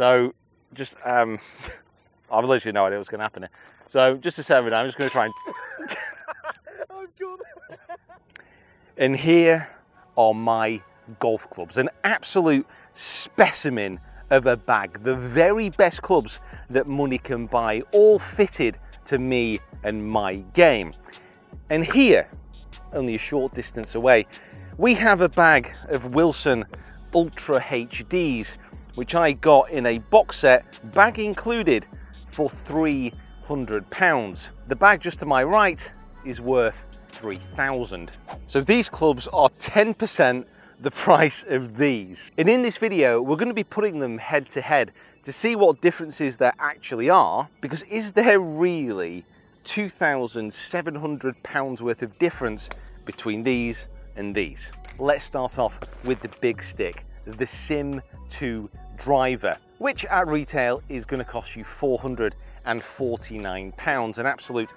So just, I've literally no idea what's going to happen here. So just to set it down, I'm just going to try and... I've got it. And here are my golf clubs, an absolute specimen of a bag. The very best clubs that money can buy, all fitted to me and my game. And here, only a short distance away, we have a bag of Wilson Ultra HDs, which I got in a box set, bag included, for £300. The bag just to my right is worth £3,000. So these clubs are 10% the price of these. And in this video, we're gonna be putting them head to head to see what differences there actually are, because is there really £2,700 worth of difference between these and these? Let's start off with the big stick, the Sim 2 driver, which at retail is gonna cost you £449, an absolute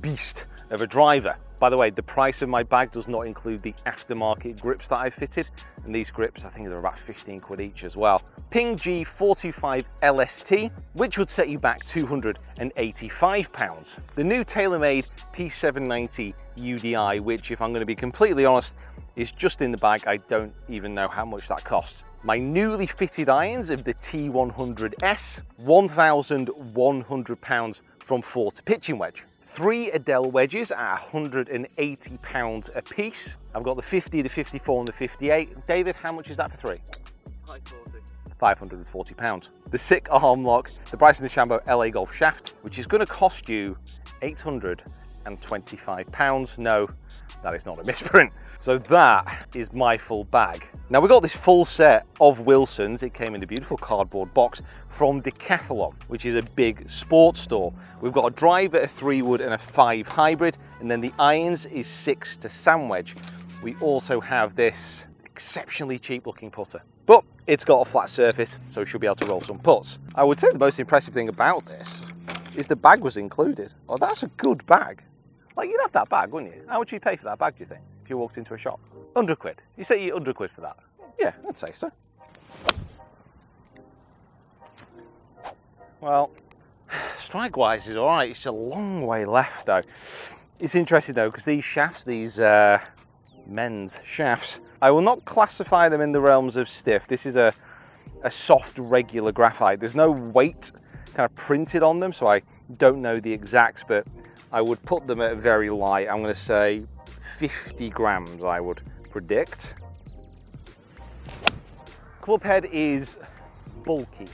beast of a driver. By the way, the price of my bag does not include the aftermarket grips that I fitted, and these grips, I think they're about 15 quid each as well. Ping G45 LST, which would set you back £285. The new TaylorMade P790 UDI, which, if I'm gonna be completely honest, is just in the bag. I don't even know how much that costs. My newly fitted irons of the T100S, £1,100 from 4 to pitching wedge. 3 Adele wedges at £180 a piece. I've got the 50, the 54 and the 58. David, how much is that for 3? 540. £540. The Sick arm lock, the Bryson DeChambeau LA Golf shaft, which is gonna cost you £825. No, that is not a misprint. So that is my full bag. Now we got this full set of Wilsons. It came in a beautiful cardboard box from Decathlon, which is a big sports store. We've got a driver, a 3-wood and a 5 hybrid, and then the irons is 6 to sandwich. We also have this exceptionally cheap looking putter, but it's got a flat surface, so we should be able to roll some putts. I would say the most impressive thing about this is the bag was included. Oh, that's a good bag. Like, you'd have that bag, wouldn't you? How would you pay for that bag, do you think, if you walked into a shop? 100 quid. You say you're 100 quid for that? Yeah, I'd say so. Well, strike-wise is all right. It's a long way left, though. It's interesting, though, because these shafts, these men's shafts, I will not classify them in the realms of stiff. This is a soft, regular graphite. There's no weight kind of printed on them, so I don't know the exacts, but I would put them at very light. I'm gonna say 50 grams, I would predict. Club head is bulky.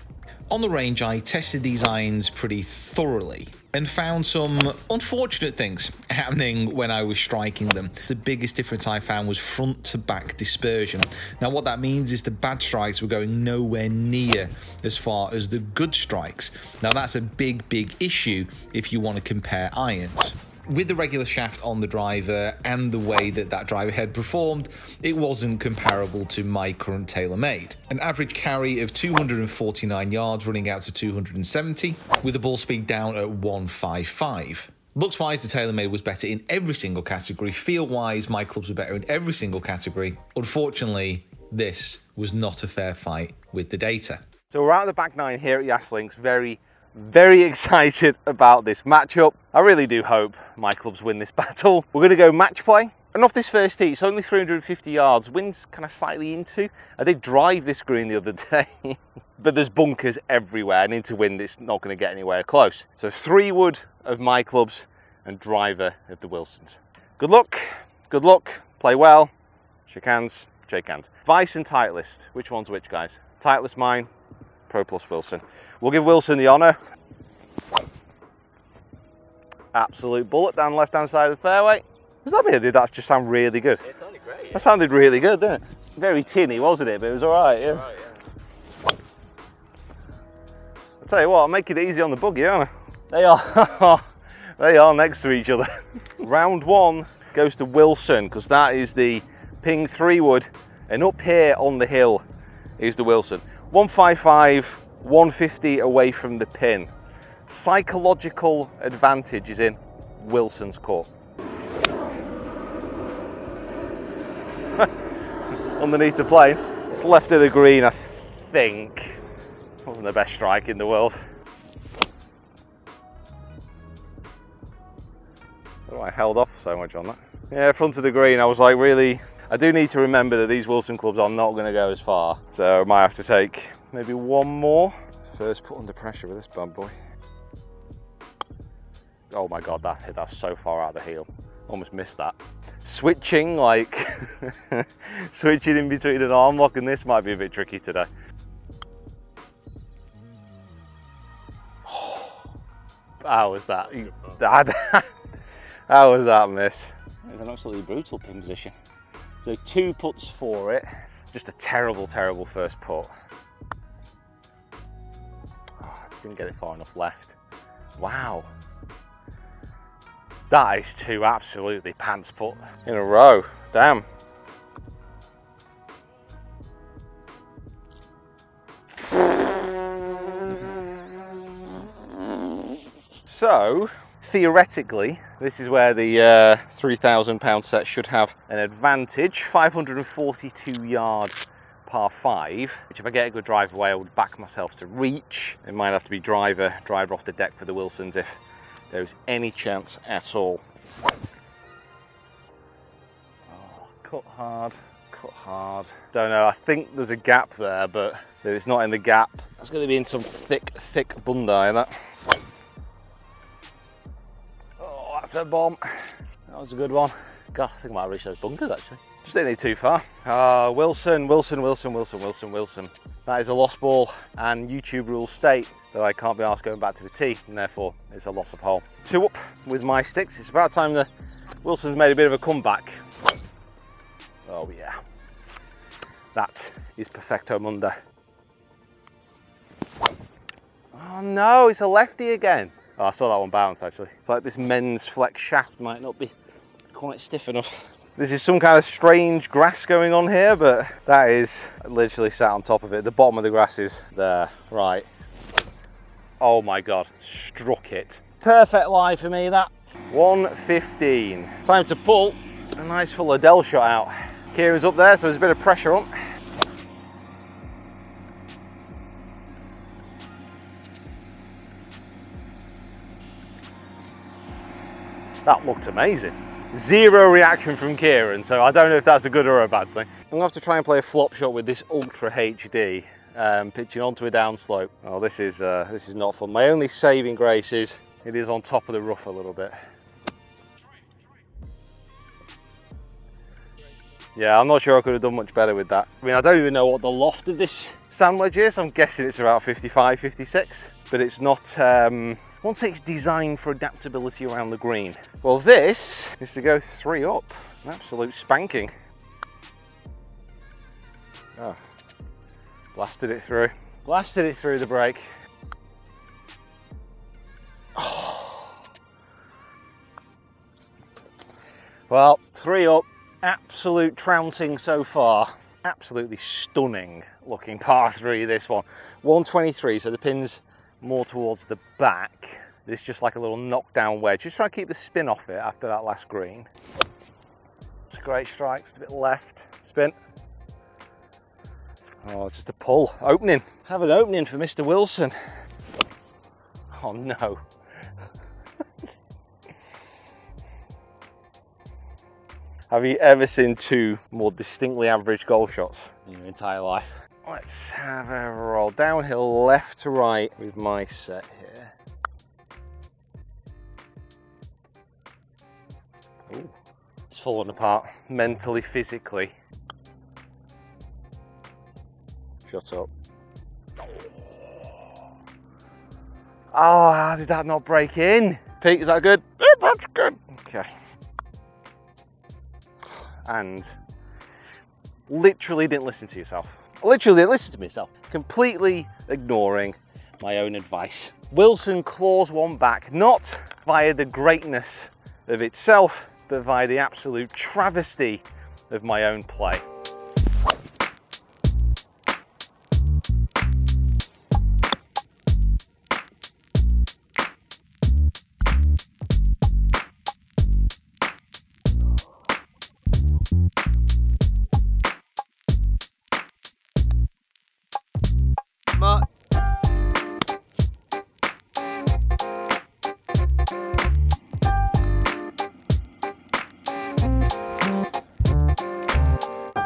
On the range, I tested these irons pretty thoroughly and found some unfortunate things happening when I was striking them. The biggest difference I found was front to back dispersion. Now what that means is the bad strikes were going nowhere near as far as the good strikes. Now that's a big, big issue if you want to compare irons. With the regular shaft on the driver and the way that that driver head performed, it wasn't comparable to my current TaylorMade. An average carry of 249 yards running out to 270, with the ball speed down at 155. Looks-wise, the TaylorMade was better in every single category. Feel-wise, my clubs were better in every single category. Unfortunately, this was not a fair fight with the data. So we're out of the back nine here at Yas Links, very excited about this matchup. I really do hope my clubs win this battle. We're going to go match play, and off this first tee, it's only 350 yards. Wind's kind of slightly into. I did drive this green the other day, but there's bunkers everywhere, and into wind, it's not going to get anywhere close. So 3-wood of my clubs and driver of the Wilsons. Good luck. Good luck. Play well. Shake hands. Shake hands. Vice and Titleist. Which one's which, guys? Titleist mine. Pro Plus Wilson. We'll give Wilson the honour. Absolute bullet down the left hand side of the fairway. Was that beard? Did that just sound really good? It sounded great. Yeah. That sounded really good, didn't it? Very tinny, wasn't it? But it was all right, yeah. All right, yeah. I'll tell you what, I'm making it easy on the buggy, aren't I? They are, they are next to each other. Round one goes to Wilson, because that is the Ping 3-wood, and up here on the hill is the Wilson. 155, 150 away from the pin. Psychological advantage is in Wilson's court. Underneath the plane, it's left of the green, I think. Wasn't the best strike in the world. I held off so much on that. Yeah, front of the green, I was like, really, I do need to remember that these Wilson clubs are not going to go as far. So I might have to take maybe one more. First put under pressure with this bad boy. Oh my God, that hit, that's so far out of the heel. Almost missed that. Switching, like, switching in between an arm lock and this might be a bit tricky today. Oh, how was that? How was that miss? It was an absolutely brutal pin position. So two putts for it. Just a terrible, terrible first putt. Oh, didn't get it far enough left. Wow. That is two absolutely pants putts in a row. Damn. So, theoretically, this is where the £3,000 set should have an advantage. 542 yard par 5, which if I get a good drive away, I would back myself to reach. It might have to be driver off the deck for the Wilsons if there's any chance at all. Oh, cut hard, cut hard. Don't know, I think there's a gap there, but if it's not in the gap, that's going to be in some thick, thick bundi, that. That's a bomb. That was a good one. God, I think I might reach those bunkers actually. Just didn't need too far. Wilson. That is a lost ball, and YouTube rules state that I can't be asked going back to the tee, and therefore it's a loss of hole. Two up with my sticks. It's about time the Wilson's made a bit of a comeback. Oh yeah. That is perfecto mundo. Oh no, it's a lefty again. Oh, I saw that one bounce actually. It's like this men's flex shaft might not be quite stiff enough. This is some kind of strange grass going on here, but that is literally sat on top of it. The bottom of the grass is there, right. Oh my God, struck it. Perfect lie for me, that. 115. Time to pull a nice full Adele shot out. Kieran's up there, so there's a bit of pressure on. That looked amazing. Zero reaction from Kieran, so I don't know if that's a good or a bad thing. I'm gonna have to try and play a flop shot with this Ultra HD, pitching onto a downslope. Oh, this is not fun. My only saving grace is it is on top of the rough a little bit. Yeah, I'm not sure I could have done much better with that. I mean, I don't even know what the loft of this sand wedge is. I'm guessing it's about 55, 56, but it's not, I won't say it's designed for adaptability around the green. Well, this is to go three up. An absolute spanking. Oh, blasted it through. Blasted it through the break. Oh. Well, three up. Absolute trouncing so far. Absolutely stunning looking par three, this one. 123, so the pin's more towards the back. It's just like a little knockdown wedge. Just try to keep the spin off it after that last green. It's a great strike, just a bit left. Spin. Oh, just a pull. Opening. Have an opening for Mr. Wilson. Oh no. Have you ever seen two more distinctly average golf shots in your entire life? Let's have a roll. Downhill left to right with my set here. Ooh. It's falling apart mentally, physically. Shut up. Oh, how did that not break in? Pete, is that good? Yeah, that's good. Okay. And literally didn't listen to yourself. Literally didn't listen to myself. Completely ignoring my own advice. Wilson claws one back, not via the greatness of itself, but via the absolute travesty of my own play.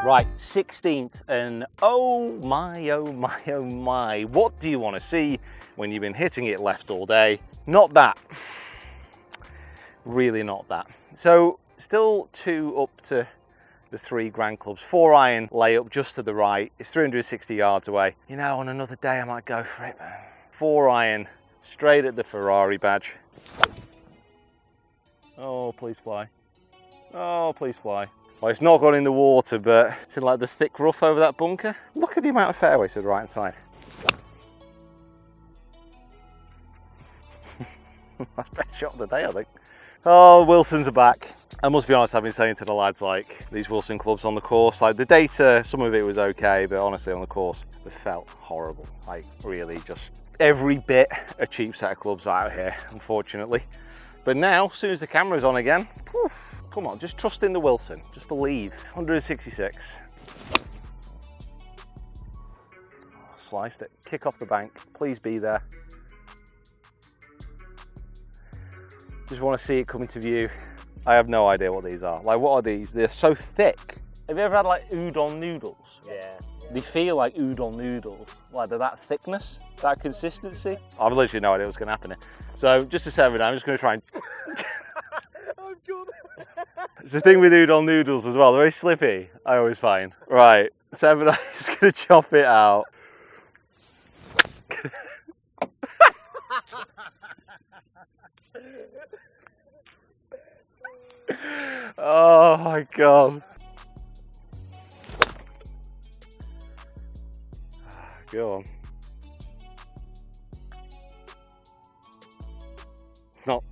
Right, 16th, and oh my, what do you want to see when you've been hitting it left all day? Not that. Really not that. So still two up to the three grand clubs, 4-iron layup just to the right. It's 360 yards away. You know, on another day I might go for it, man. 4-iron straight at the Ferrari badge. Oh, please fly. Oh, please fly. Well, it's not gone in the water, but it's in like the thick rough over that bunker. Look at the amount of fairways to the right hand side. That's the best shot of the day, I think. Oh, Wilsons are back. I must be honest, I've been saying to the lads, like, these Wilson clubs on the course, like, the data, some of it was okay, but honestly, on the course, they felt horrible. Like, really, just every bit a cheap set of clubs out here, unfortunately. But now, as soon as the camera's on again, poof, come on, just trust in the Wilson. Just believe. 166. Oh, sliced it. Kick off the bank. Please be there. Just want to see it come into view. I have no idea what these are. Like, what are these? They're so thick. Have you ever had like udon noodles? Yeah. They feel like udon noodles. Like, they're that thickness, that consistency. I've literally no idea what's going to happen here. So just to set it down, I'm just going to try and... It's the thing with udon noodles as well, they're very slippy, I always find. Right, 7-iron is going to chop it out. Oh my God. Go on. Not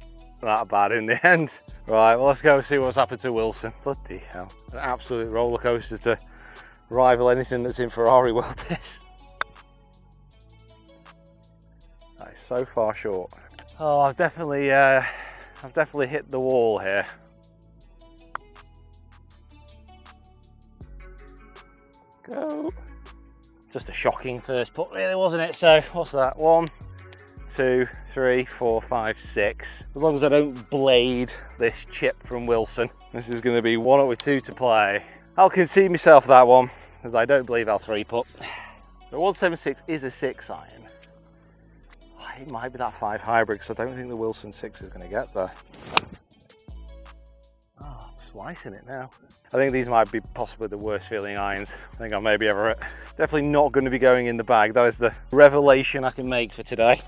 that bad in the end. Right, well, let's go see what's happened to Wilson. Bloody hell. An absolute roller coaster to rival anything that's in Ferrari world, this. That is so far short. Oh, I've definitely hit the wall here. Go. Just a shocking first putt, really, wasn't it? So, what's that? 1, 2, 3, 4, 5, 6. As long as I don't blade this chip from Wilson. This is going to be 1 up with 2 to play. I'll concede myself that one, because I don't believe I'll 3-putt. The 176 is a 6-iron. Oh, it might be that 5 hybrid, because I don't think the Wilson 6 is going to get there. Oh, I'm slicing it now. I think these might be possibly the worst feeling irons I think I may be ever at. Definitely not going to be going in the bag. That is the revelation I can make for today.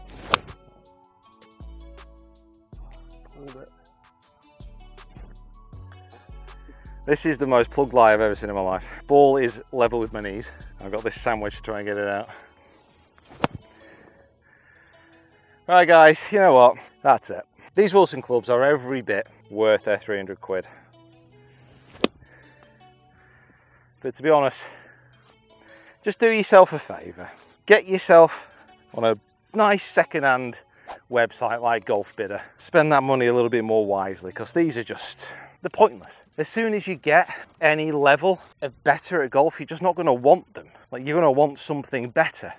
This is the most plugged lie I've ever seen in my life. Ball is level with my knees. I've got this sandwich to try and get it out. Right guys, you know what? That's it. These Wilson clubs are every bit worth their 300 quid. But to be honest, just do yourself a favour. Get yourself on a nice second-hand website like Golf Bidder. Spend that money a little bit more wisely, because these are just, they're pointless. As soon as you get any level of better at golf, you're just not going to want them. Like, you're going to want something better.